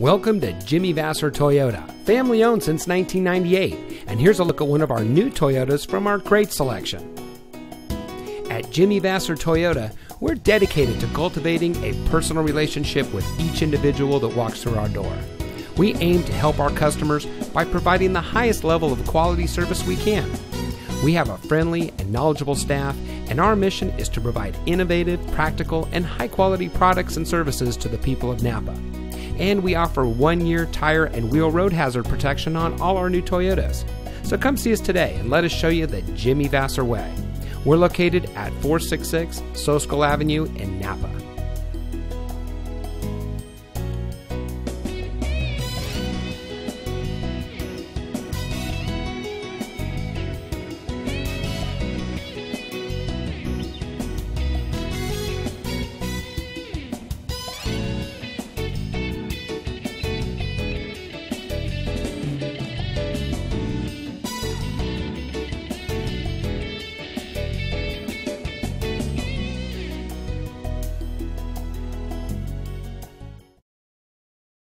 Welcome to Jimmy Vasser Toyota, family owned since 1998, and here's a look at one of our new Toyotas from our great selection. At Jimmy Vasser Toyota, we're dedicated to cultivating a personal relationship with each individual that walks through our door. We aim to help our customers by providing the highest level of quality service we can. We have a friendly and knowledgeable staff, and our mission is to provide innovative, practical, and high-quality products and services to the people of Napa. And we offer one-year tire and wheel road hazard protection on all our new Toyotas. So come see us today and let us show you the Jimmy Vasser way. We're located at 466 Soscol Avenue in Napa.